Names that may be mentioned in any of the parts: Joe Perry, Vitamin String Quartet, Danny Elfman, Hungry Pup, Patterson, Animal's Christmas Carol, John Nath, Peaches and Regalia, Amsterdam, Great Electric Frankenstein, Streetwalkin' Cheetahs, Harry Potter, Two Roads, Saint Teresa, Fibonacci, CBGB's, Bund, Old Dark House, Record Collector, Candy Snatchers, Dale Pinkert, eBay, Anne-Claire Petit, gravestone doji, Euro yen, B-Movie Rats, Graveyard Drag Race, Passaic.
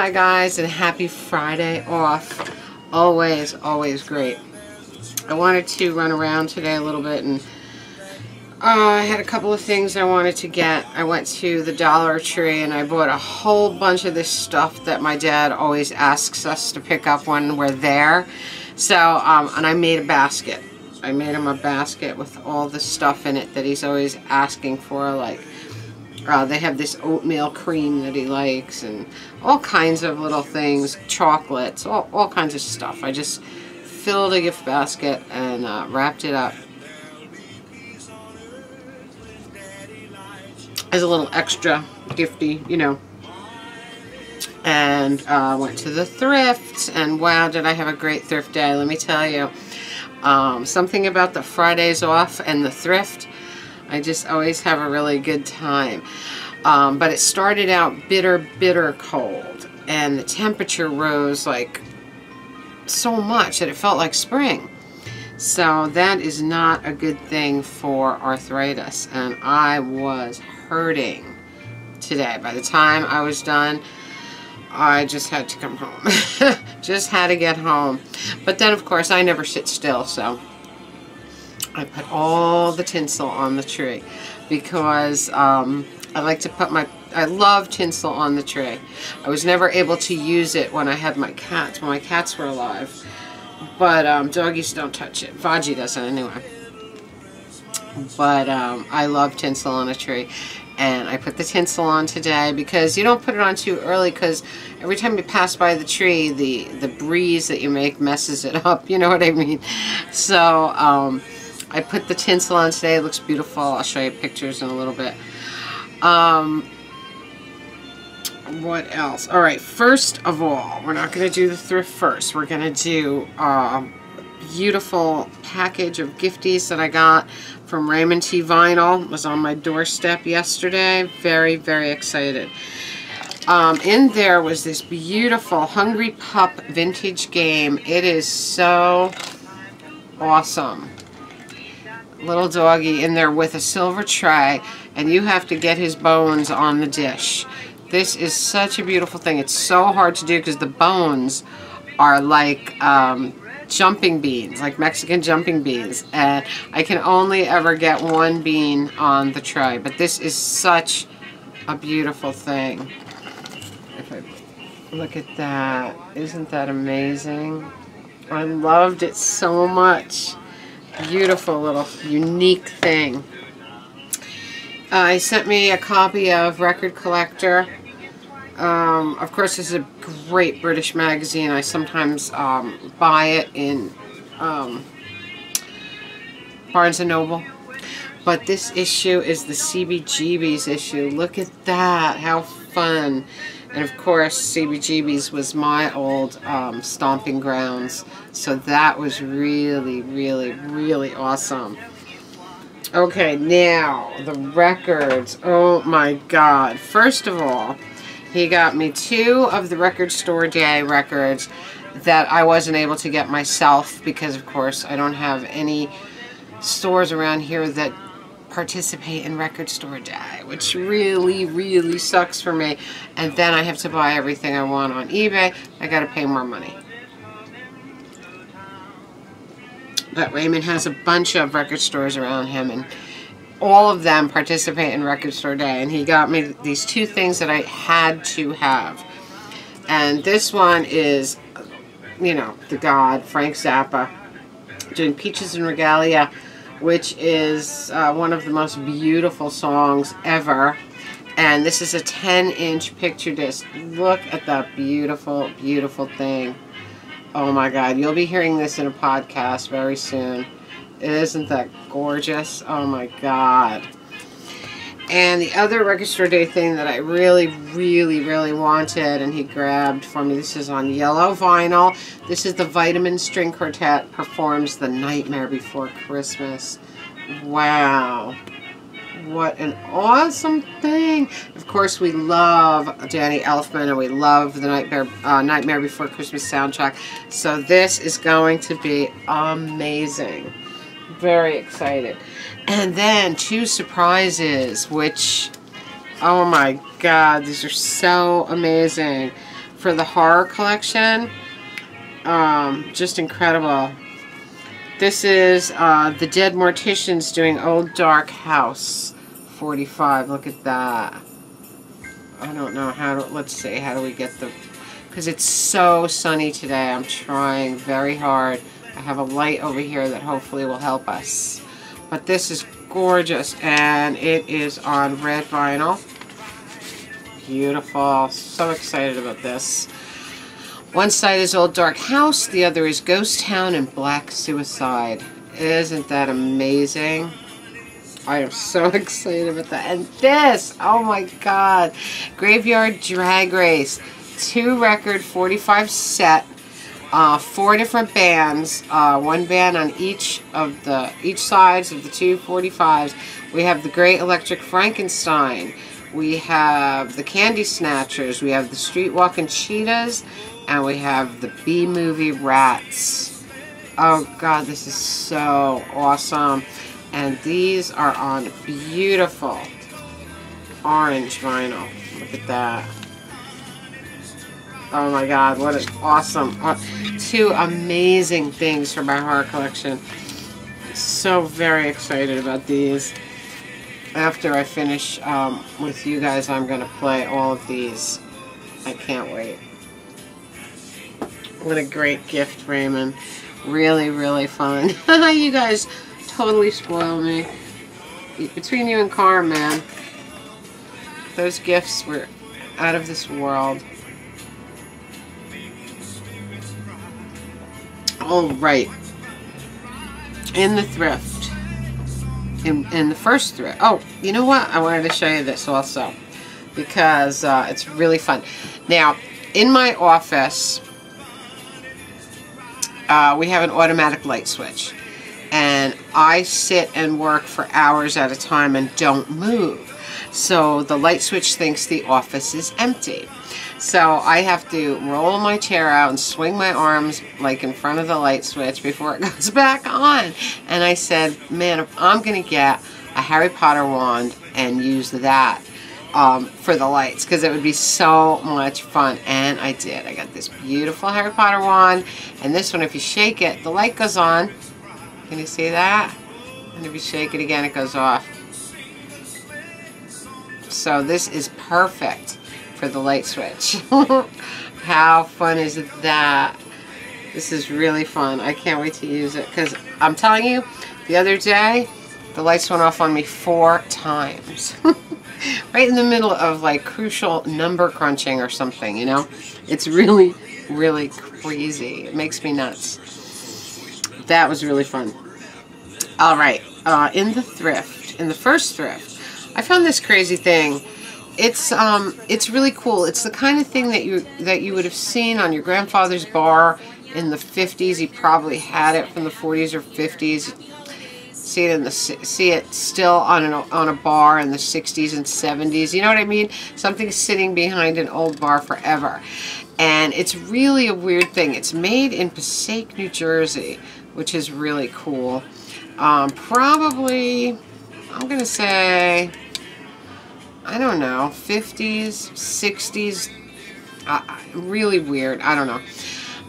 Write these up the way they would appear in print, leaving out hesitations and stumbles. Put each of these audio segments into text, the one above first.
Hi guys, and happy Friday off. Always great. I wanted to run around today a little bit, and I had a couple of things I wanted to get. I went to the Dollar Tree and I bought a whole bunch of this stuff that my dad always asks us to pick up when we're there. So, and I made a basket. I made him a basket with all the stuff in it that he's always asking for, like they have this oatmeal cream that he likes and all kinds of little things, chocolates, all kinds of stuff. I just filled a gift basket and wrapped it up as a little extra gifty, you know. And went to the thrifts, and wow, did I have a great thrift day, let me tell you. Something about the Fridays off and the thrift, I just always have a really good time. But it started out bitter cold, and the temperature rose like so much that it felt like spring. So that is not a good thing for arthritis, and I was hurting today. By the time I was done, I just had to come home. Just had to get home. But then of course I never sit still, so I put all the tinsel on the tree because I like to put I love tinsel on the tree. I was never able to use it when I had my cats, when my cats were alive. But doggies don't touch it. Vaji doesn't anyway. But I love tinsel on a tree. And I put the tinsel on today because you don't put it on too early, because every time you pass by the tree, the breeze that you make messes it up. You know what I mean? So I put the tinsel on today. It looks beautiful. I'll show you pictures in a little bit. What else? All right. First of all, we're not going to do the thrift first. We're going to do a beautiful package of gifties that I got from Raymond T. Vinyl. Was on my doorstep yesterday. Very excited. In there was this beautiful Hungry Pup vintage game. It is so awesome. Little doggy in there with a silver tray, and you have to get his bones on the dish. This is such a beautiful thing. It's so hard to do because the bones are like jumping beans, like Mexican jumping beans, and I can only ever get one bean on the tray, but this is such a beautiful thing. If I look at that, isn't that amazing? I loved it so much. Beautiful little unique thing. He sent me a copy of Record Collector. Of course, this is a great British magazine. I sometimes buy it in Barnes & Noble. But this issue is the CBGB's issue. Look at that. How fun. And of course, CBGB's was my old stomping grounds. So that was really awesome. Okay, now the records. Oh my God. First of all, he got me two of the Record Store Day records that I wasn't able to get myself because, of course, I don't have any stores around here that participate in Record Store Day, which really sucks for me. And then I have to buy everything I want on eBay. I got to pay more money. But Raymond has a bunch of record stores around him, and all of them participate in Record Store Day, and he got me these two things that I had to have. And this one is, you know, the god, Frank Zappa, doing Peaches and Regalia, which is one of the most beautiful songs ever. And this is a 10-inch picture disc. Look at that beautiful thing. Oh my God, you'll be hearing this in a podcast very soon. Isn't that gorgeous? Oh my God. And the other Record Store Day thing that I really wanted, and he grabbed for me, this is on yellow vinyl. This is the Vitamin String Quartet performs The Nightmare Before Christmas. Wow. What an awesome thing. Of course, we love Danny Elfman, and we love the Nightmare Before Christmas soundtrack. So this is going to be amazing. Very excited. And then two surprises, which, oh my God, these are so amazing. for the horror collection. Just incredible. This is the Dead Morticians doing Old Dark House 45. Look at that. I don't know how to, let's see, how do we get the, because it's so sunny today. I'm trying very hard. I have a light over here that hopefully will help us. But this is gorgeous, and it is on red vinyl. Beautiful. So excited about this. One side is Old Dark House, the other is Ghost Town and Black Suicide. Isn't that amazing? I am so excited about that. And this, oh my God, Graveyard Drag Race. 2-record 45 set, 4 different bands, one band on each sides of the 2 45s. We have the Great Electric Frankenstein, we have the Candy Snatchers, we have the Streetwalkin' Cheetahs, and we have the B-Movie Rats. Oh God, this is so awesome. And these are on beautiful orange vinyl. Look at that. Oh my God, what an awesome, two amazing things from my horror collection. So very excited about these. After I finish with you guys, I'm going to play all of these. I can't wait. What a great gift, Raymond. Really, really fun. You guys totally spoil me. Between you and Carm, man, those gifts were out of this world. Alright, in the thrift, in the first thrift, oh, you know what, I wanted to show you this also, because it's really fun. Now, in my office, we have an automatic light switch, and I sit and work for hours at a time and don't move. So the light switch thinks the office is empty. So I have to roll my chair out and swing my arms like in front of the light switch before it goes back on. And I said, man, if I'm going to get a Harry Potter wand and use that for the lights, because it would be so much fun. And I did. I got this beautiful Harry Potter wand. And this one, if you shake it, the light goes on. Can you see that? And if you shake it again, it goes off. So this is perfect for the light switch. How fun is that? This is really fun. I can't wait to use it, because I'm telling you, the other day the lights went off on me 4 times. Right in the middle of like crucial number crunching or something, you know? It's really, really crazy. It makes me nuts. That was really fun. Alright, in the thrift, in the first thrift, I found this crazy thing. It's really cool. It's the kind of thing that you would have seen on your grandfather's bar in the 50s. He probably had it from the 40s or 50s. See it still on a bar in the 60s and 70s. You know what I mean? Something sitting behind an old bar forever. And it's really a weird thing. It's made in Passaic, New Jersey, which is really cool. Probably, I'm going to say, I don't know, 50s, 60s, really weird, I don't know.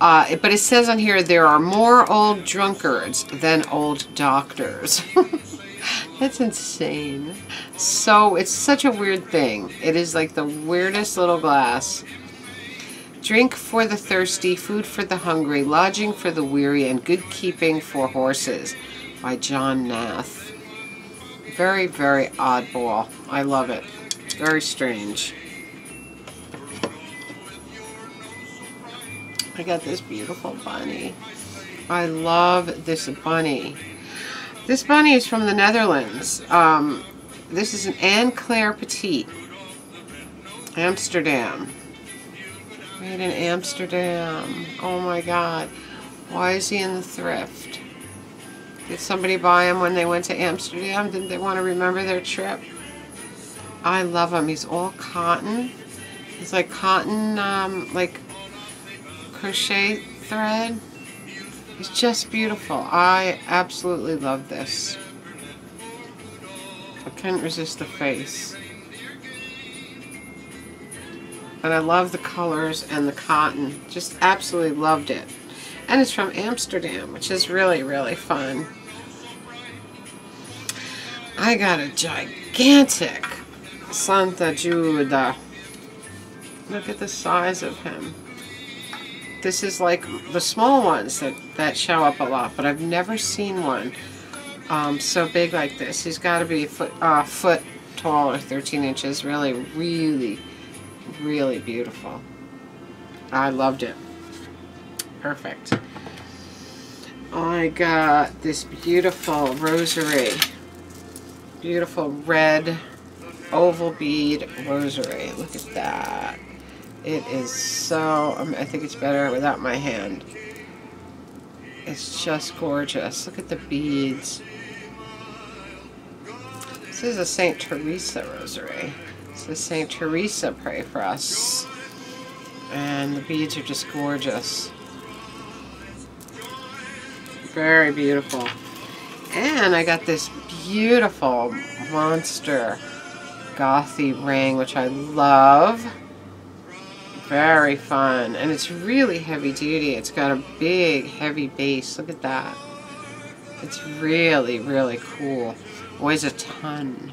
But it says on here, there are more old drunkards than old doctors. That's insane. So it's such a weird thing. It is like the weirdest little glass. Drink for the thirsty, food for the hungry, lodging for the weary, and good keeping for horses, by John Nath. Very, very oddball. I love it. Very strange. I got this beautiful bunny. I love this bunny. This bunny is from the Netherlands. This is an Anne-Claire Petit. Amsterdam. Made in Amsterdam. Oh my God. Why is he in the thrift? Did somebody buy him when they went to Amsterdam? Didn't they want to remember their trip? I love him. He's all cotton. He's like cotton, like crochet thread. He's just beautiful. I absolutely love this. I couldn't resist the face. but I love the colors and the cotton. Just absolutely loved it. And it's from Amsterdam, which is really, really fun. I got a gigantic Santa Juda. Look at the size of him. This is like the small ones that show up a lot, but I've never seen one so big like this. He's got to be a foot tall or 13 inches. Really, really, really beautiful. I loved it. Perfect. I got this beautiful rosary. Beautiful red oval bead rosary. Look at that. It is so, I think it's better without my hand. It's just gorgeous. Look at the beads. This is a Saint Teresa rosary. This is Saint Teresa Pray For Us. And the beads are just gorgeous. Very beautiful. And I got this beautiful monster gothy ring, which I love. Very fun. And it's really heavy duty. It's got a big, heavy base. Look at that. It's really, really cool. Weighs a ton.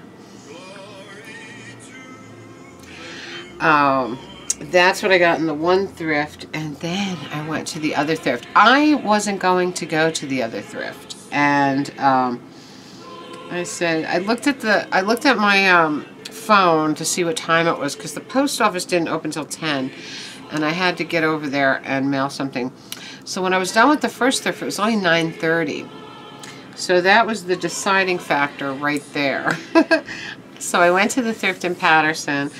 That's what I got in the one thrift, and then I went to the other thrift. I wasn't going to go to the other thrift, and I said I looked at my phone to see what time it was, because the post office didn't open till 10, and I had to get over there and mail something. So when I was done with the first thrift, it was only 9:30. So that was the deciding factor right there. So I went to the thrift in Patterson.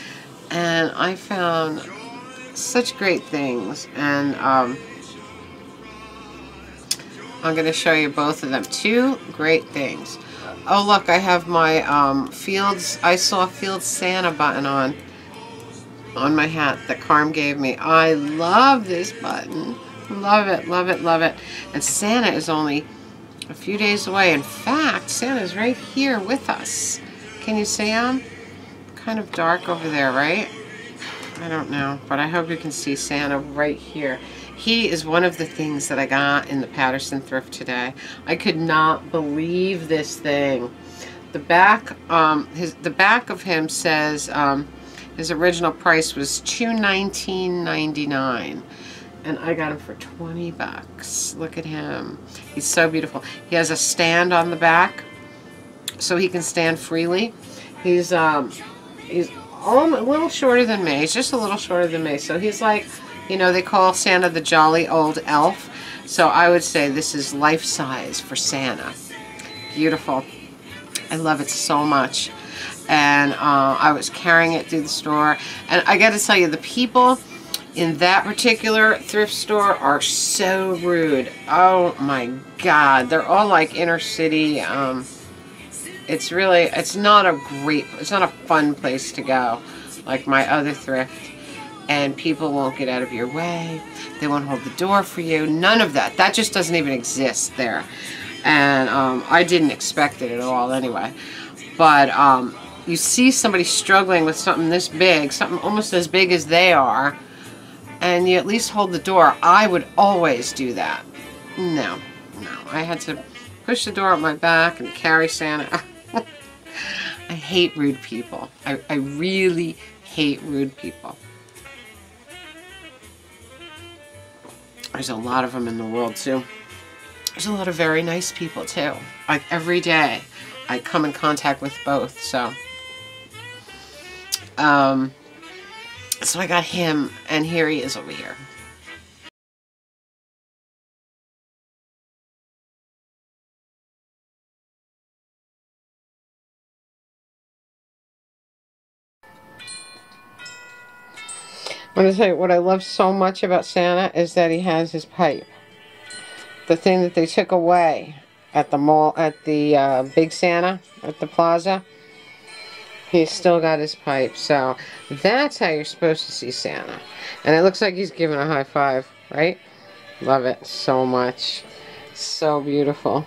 And I found such great things, and I'm going to show you both of them. Two great things. Oh look, I have my Field Santa button on my hat that Carm gave me. I love this button. Love it, love it, love it. And Santa is only a few days away. In fact, Santa's right here with us. Can you see him? Kind of dark over there, right? I don't know, but I hope you can see Santa right here. He is one of the things that I got in the Patterson thrift today. I could not believe this thing. The back, the back of him says his original price was $219.99, and I got him for 20 bucks. Look at him. He's so beautiful. He has a stand on the back, so he can stand freely. He's a little shorter than me. He's just a little shorter than me. So he's like, you know, they call Santa the jolly old elf. So I would say this is life size for Santa. Beautiful. I love it so much. And I was carrying it through the store. And I got to tell you, the people in that particular thrift store are so rude. Oh my God. They're all like inner city. It's really, it's not a fun place to go, like my other thrift, and people won't get out of your way, they won't hold the door for you, none of that. That just doesn't even exist there, and I didn't expect it at all anyway, but you see somebody struggling with something this big, something almost as big as they are, and you at least hold the door. I would always do that. No, no, I had to push the door up my back and carry Santa. I hate rude people. I really hate rude people. There's a lot of them in the world too. There's a lot of very nice people too. Like every day I come in contact with both, so. So I got him, and here he is over here. I'm going to tell you what I love so much about Santa is that he has his pipe. The thing that they took away at the mall, at the Big Santa, at the plaza. He's still got his pipe. So that's how you're supposed to see Santa. And it looks like he's giving a high five, right? Love it so much. So beautiful.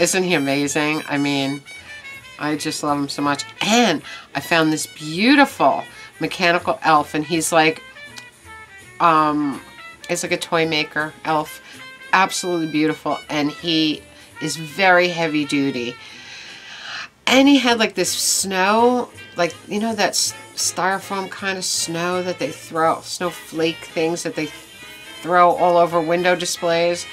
Isn't he amazing? I mean, I just love him so much. And I found this beautiful mechanical elf, and he's like, it's like a toy maker elf. Absolutely beautiful, and he is very heavy duty. And he had like this snow, like, you know, that styrofoam kind of snow that they throw, snowflake things that they throw all over window displays.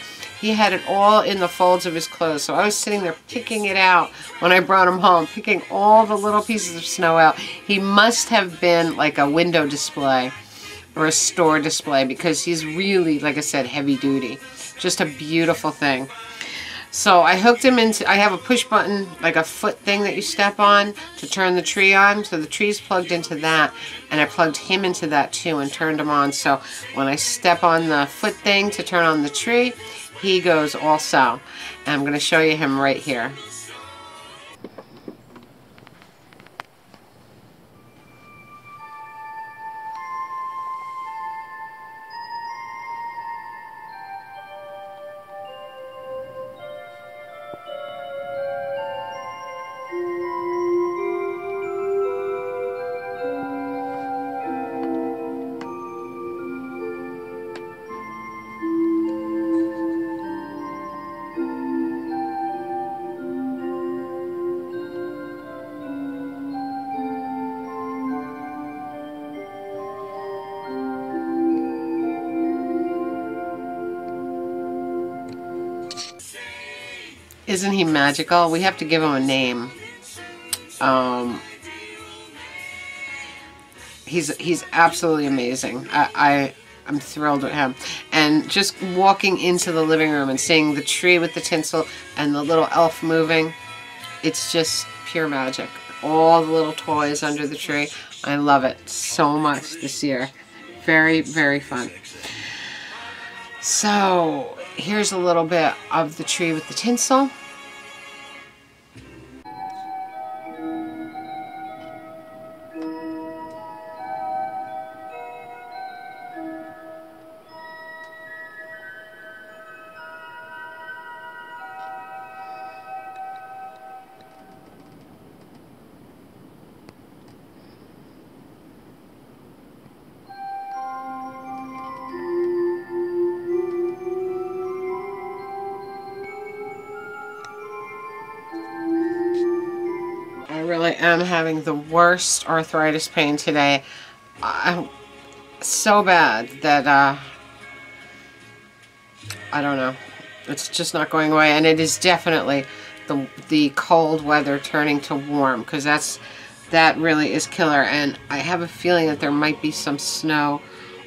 He had it all in the folds of his clothes. So I was sitting there picking it out when I brought him home, picking all the little pieces of snow out. He must have been like a window display or a store display, because he's really, like I said, heavy duty. Just a beautiful thing. So I hooked him into, I have a push button, like a foot thing that you step on to turn the tree on. So the tree's plugged into that, and I plugged him into that too and turned him on. So when I step on the foot thing to turn on the tree, he goes also. And I'm going to show you him right here. Isn't he magical? We have to give him a name. He's absolutely amazing. I'm thrilled with him. And just walking into the living room and seeing the tree with the tinsel and the little elf moving, it's just pure magic. All the little toys under the tree. I love it so much this year. Very, very fun. So here's a little bit of the tree with the tinsel. I'm having the worst arthritis pain today. I'm so bad that I don't know. It's just not going away, and it is definitely the cold weather turning to warm, because that really is killer. And I have a feeling that there might be some snow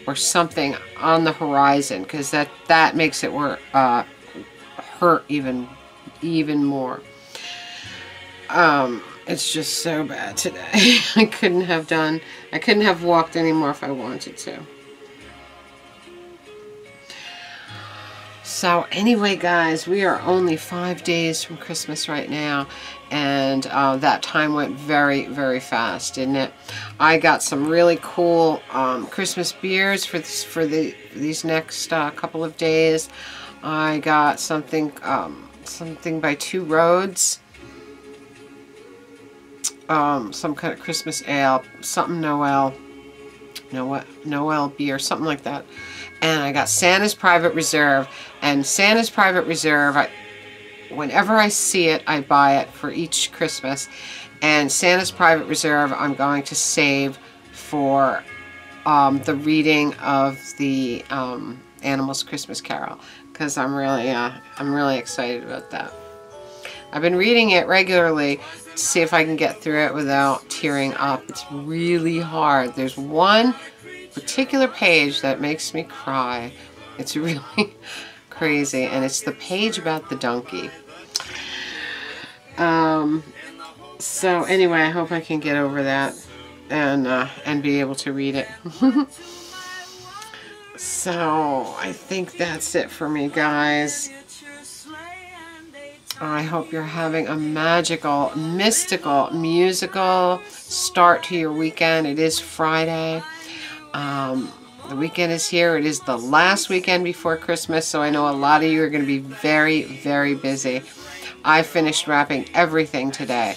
or something on the horizon, because that makes it hurt even more. It's just so bad today. I couldn't have walked anymore if I wanted to. So anyway, guys, we are only 5 days from Christmas right now, and that time went very, very fast, didn't it? I got some really cool Christmas beers for these next couple of days. I got something by Two Roads. Some kind of Christmas ale, something Noel beer, something like that. And I got Santa's Private Reserve. And Santa's Private Reserve, whenever I see it, I buy it for each Christmas. And Santa's Private Reserve, I'm going to save for the reading of the Animal's Christmas Carol, because I'm really excited about that. I've been reading it regularly to see if I can get through it without tearing up. It's really hard. There's one particular page that makes me cry. It's really crazy, and it's the page about the donkey. So anyway, I hope I can get over that and be able to read it. So I think that's it for me, guys. I hope you're having a magical, mystical, musical start to your weekend. It is Friday. The weekend is here. It is the last weekend before Christmas, so I know a lot of you are going to be very, very busy. I finished wrapping everything today.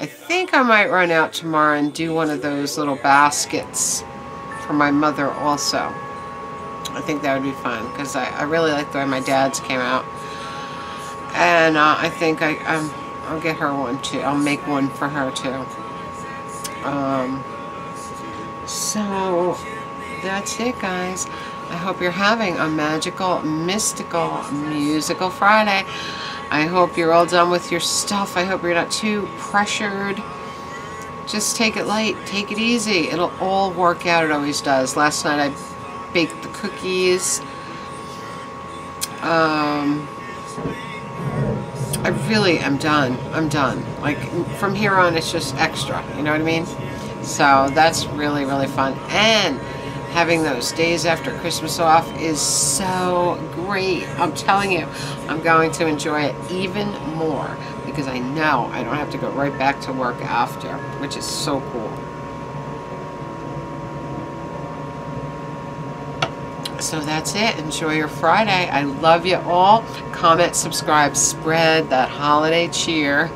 I think I might run out tomorrow and do one of those little baskets for my mother also. I think that would be fun because I really like the way my dad's came out. And I think I'll get her one too. I'll make one for her too. So that's it, guys. I hope you're having a magical, mystical, musical Friday. I hope you're all done with your stuff. I hope you're not too pressured. Just take it light. Take it easy. It'll all work out. It always does. Last night I baked the cookies. I really am done. I'm done. Like, from here on, it's just extra. You know what I mean? So that's really, really fun. And having those days after Christmas off is so great. I'm telling you, I'm going to enjoy it even more because I know I don't have to go right back to work after, which is so cool. So that's it. Enjoy your Friday. I love you all. Comment, subscribe, spread that holiday cheer.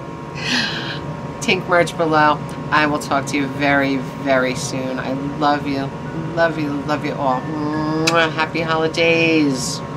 Tink merch below. I will talk to you very, very soon. I love you. Love you all. Mwah. Happy holidays.